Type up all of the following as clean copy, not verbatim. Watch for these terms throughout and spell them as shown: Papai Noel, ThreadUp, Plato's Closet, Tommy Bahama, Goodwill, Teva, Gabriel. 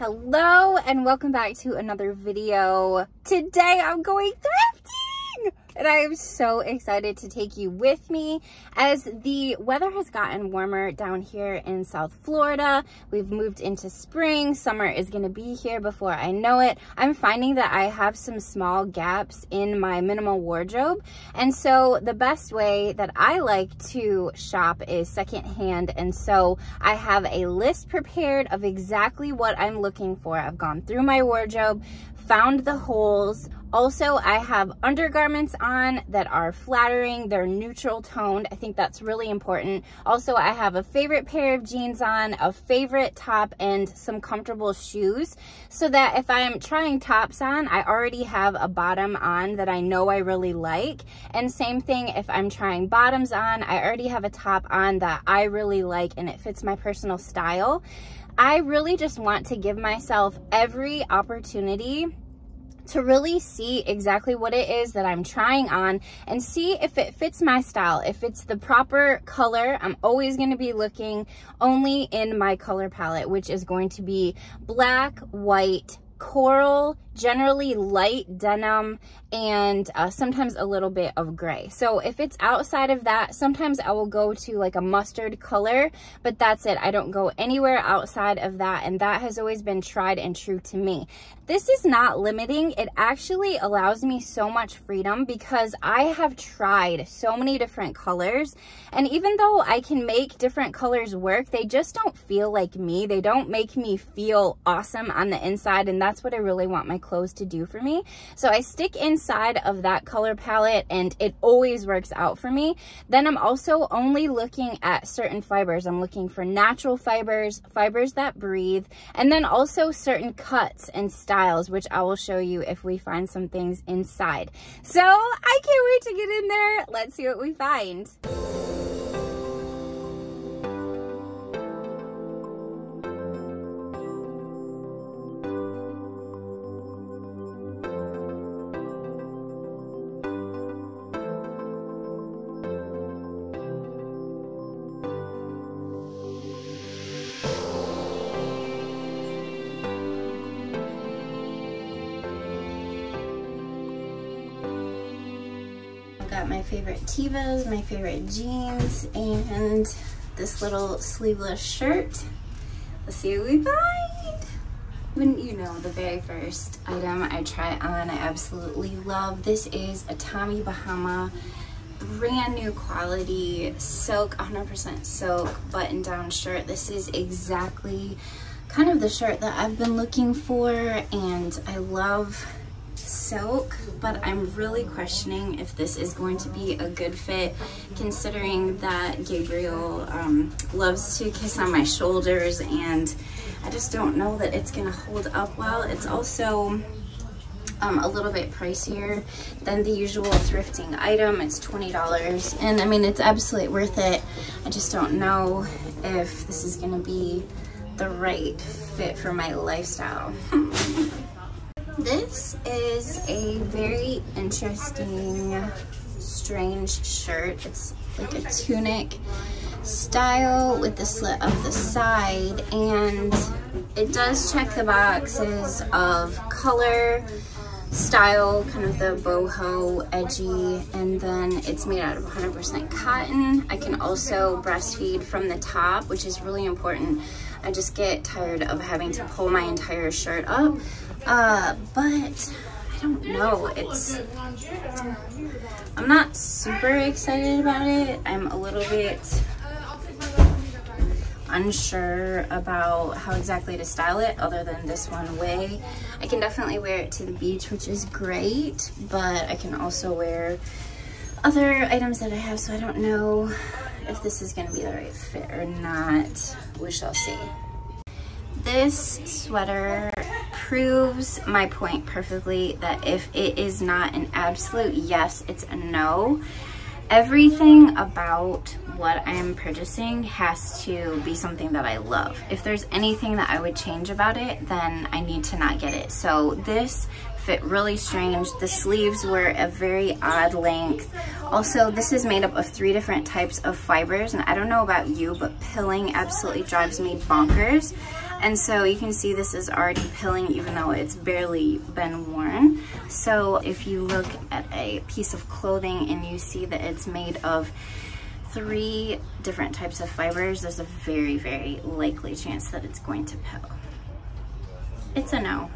Hello and welcome back to another video. Today I'm going thrifting and I am so excited to take you with me. As the weather has gotten warmer down here in South Florida, we've moved into spring. Summer is going to be here before I know it. I'm finding that I have some small gaps in my minimal wardrobe, and so the best way that I like to shop is secondhand. And so I have a list prepared of exactly what I'm looking for. I've gone through my wardrobe, found the holes. Also, I have undergarments on that are flattering, they're neutral toned. I think that's really important. Also, I have a favorite pair of jeans on, a favorite top, and some comfortable shoes, so that if I'm trying tops on, I already have a bottom on that I know I really like. And same thing if I'm trying bottoms on, I already have a top on that I really like and it fits my personal style. I really just want to give myself every opportunity to really see exactly what it is that I'm trying on and see if it fits my style, if it's the proper color. I'm always going to be looking only in my color palette, which is going to be black, white, coral, generally light denim, and sometimes a little bit of gray. So if it's outside of that, sometimes I will go to like a mustard color, but that's it. I don't go anywhere outside of that, and that has always been tried and true to me. This is not limiting. It actually allows me so much freedom because I have tried so many different colors, and even though I can make different colors work, they just don't feel like me. They don't make me feel awesome on the inside, and that's what I really want my clothes to do for me. So I stick inside of that color palette and it always works out for me. Then I'm also only looking at certain fibers. I'm looking for natural fibers, fibers that breathe, and then also certain cuts and styles, which I will show you if we find some things inside. So I can't wait to get in there. Let's see what we find. Got my favorite Tevas, my favorite jeans, and this little sleeveless shirt. Let's see what we find. Wouldn't you know, the very first item I try on, I absolutely love. This is a Tommy Bahama, brand new quality silk, 100% silk button-down shirt. This is exactly kind of the shirt that I've been looking for, and I love silk, but I'm really questioning if this is going to be a good fit, considering that Gabriel loves to kiss on my shoulders, and I just don't know that it's gonna hold up well. It's also a little bit pricier than the usual thrifting item. It's $20, and I mean, it's absolutely worth it. I just don't know if this is gonna be the right fit for my lifestyle. This is a very interesting, strange shirt. It's like a tunic style with the slit up the side, and it does check the boxes of color, style, kind of the boho, edgy, and then it's made out of 100% cotton. I can also breastfeed from the top, which is really important. I just get tired of having to pull my entire shirt up, but I don't know. I'm not super excited about it. I'm a little bit unsure about how exactly to style it other than this one way. I can definitely wear it to the beach, which is great, but I can also wear other items that I have, so I don't know if this is gonna be the right fit or not. We shall see. This sweater proves my point perfectly that if it is not an absolute yes, it's a no. Everything about what I'm purchasing has to be something that I love. If there's anything that I would change about it, then I need to not get it. So this fit really strange. The sleeves were a very odd length. Also, this is made up of 3 different types of fibers, and I don't know about you, but pilling absolutely drives me bonkers. And so you can see this is already pilling even though it's barely been worn. So if you look at a piece of clothing and you see that it's made of 3 different types of fibers, there's a very, very likely chance that it's going to pill. It's a no.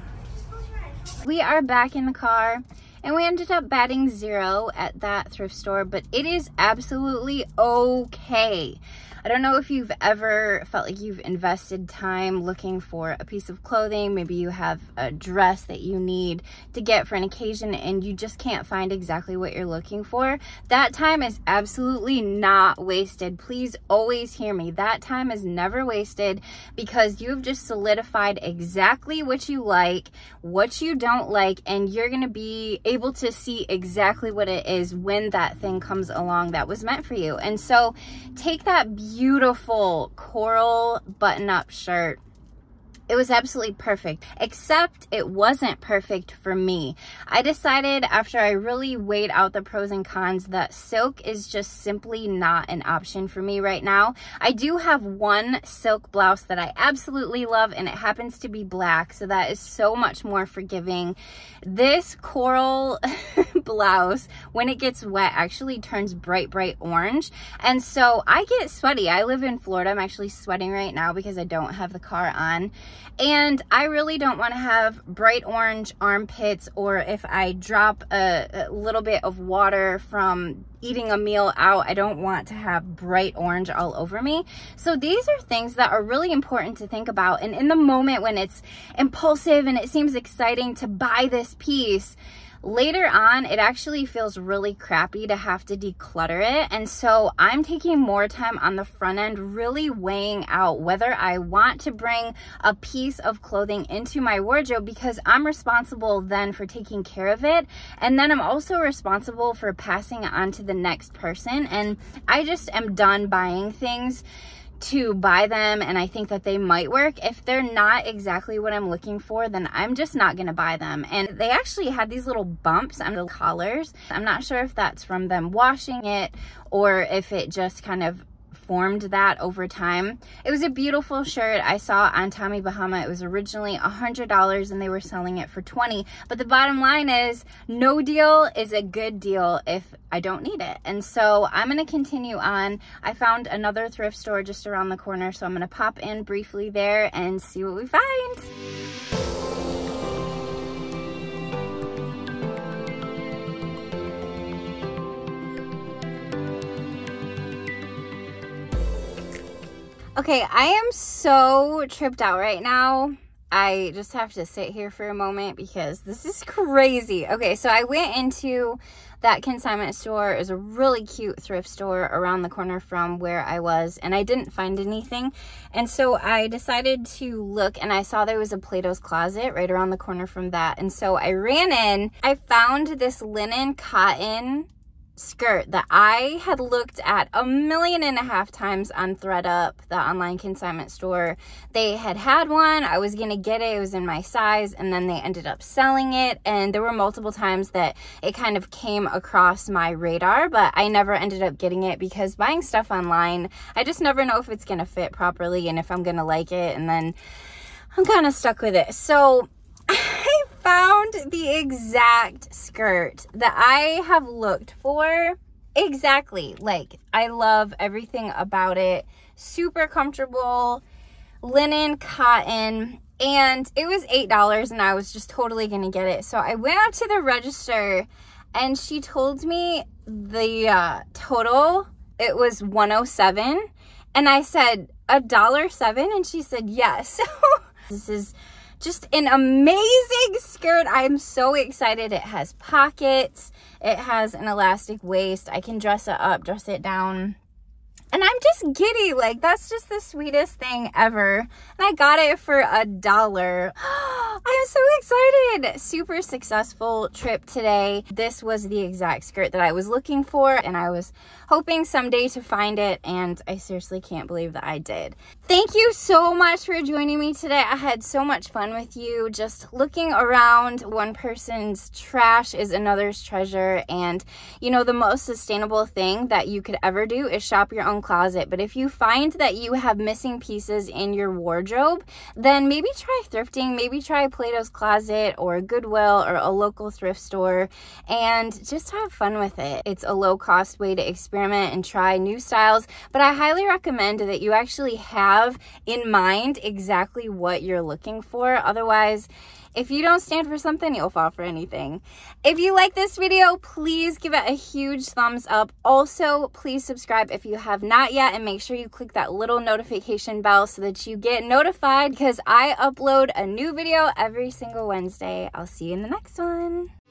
We are back in the car and we ended up batting 0 at that thrift store, but it is absolutely okay. I don't know if you've ever felt like you've invested time looking for a piece of clothing. Maybe you have a dress that you need to get for an occasion and you just can't find exactly what you're looking for. That time is absolutely not wasted. Please always hear me. That time is never wasted because you've just solidified exactly what you like, what you don't like, and you're going to be able to see exactly what it is when that thing comes along that was meant for you. And so take that beautiful coral button-up shirt. It was absolutely perfect, except it wasn't perfect for me. I decided after I really weighed out the pros and cons that silk is just simply not an option for me right now. I do have one silk blouse that I absolutely love and it happens to be black, so that is so much more forgiving. This coral blouse, when it gets wet, actually turns bright, bright orange. And so I get sweaty. I live in Florida. I'm actually sweating right now because I don't have the car on. And I really don't want to have bright orange armpits, or if I drop a little bit of water from eating a meal out, I don't want to have bright orange all over me. So these are things that are really important to think about. And in the moment when it's impulsive and it seems exciting to buy this piece, later on, it actually feels really crappy to have to declutter it. And so I'm taking more time on the front end, really weighing out whether I want to bring a piece of clothing into my wardrobe, because I'm responsible then for taking care of it. And then I'm also responsible for passing it on to the next person. And I just am done buying things to buy them, and I think that they might work. If they're not exactly what I'm looking for, then I'm just not gonna buy them. And they actually had these little bumps on the collars. I'm not sure if that's from them washing it or if it just kind of formed that over time. It was a beautiful shirt I saw on Tommy Bahama. It was originally $100 and they were selling it for $20. But the bottom line is, no deal is a good deal if I don't need it. And so I'm going to continue on. I found another thrift store just around the corner, so I'm going to pop in briefly there and see what we find. Okay, I am so tripped out right now. I just have to sit here for a moment because this is crazy. Okay, so I went into that consignment store. It was a really cute thrift store around the corner from where I was, and I didn't find anything. And so I decided to look, and I saw there was a Plato's Closet right around the corner from that. And so I ran in. I found this linen cotton skirt that I had looked at 1.5 million times on ThreadUp, the online consignment store. They had one. I was gonna get it. It was in my size, and then they ended up selling it. And there were multiple times that it kind of came across my radar, but I never ended up getting it because buying stuff online, I just never know if it's gonna fit properly and if I'm gonna like it, and then I'm kind of stuck with it. So I found the exact skirt that I have looked for. Exactly. Like, I love everything about it. Super comfortable, linen, cotton, and it was $8 and I was just totally going to get it. So I went out to the register and she told me the total. It was $107, and I said $1.07, and she said yes. This is just an amazing skirt. I'm so excited. It has pockets. It has an elastic waist. I can dress it up, dress it down. And I'm just giddy. Like, that's just the sweetest thing ever. And I got it for $1. I'm I'm so excited. Super successful trip today. This was the exact skirt that I was looking for, and I was hoping someday to find it, and I seriously can't believe that I did. Thank you so much for joining me today. I had so much fun with you, just looking around. One person's trash is another's treasure, and you know, the most sustainable thing that you could ever do is shop your own closet. But if you find that you have missing pieces in your wardrobe, then maybe try thrifting, maybe try Plato's Closet or Goodwill or a local thrift store, and just have fun with it. It's a low-cost way to experiment and try new styles, but I highly recommend that you actually have in mind exactly what you're looking for. Otherwise, if you don't stand for something, you'll fall for anything. If you like this video, please give it a huge thumbs up. Also, please subscribe if you have not yet, and make sure you click that little notification bell so that you get notified because I upload a new video every single Wednesday. I'll see you in the next one.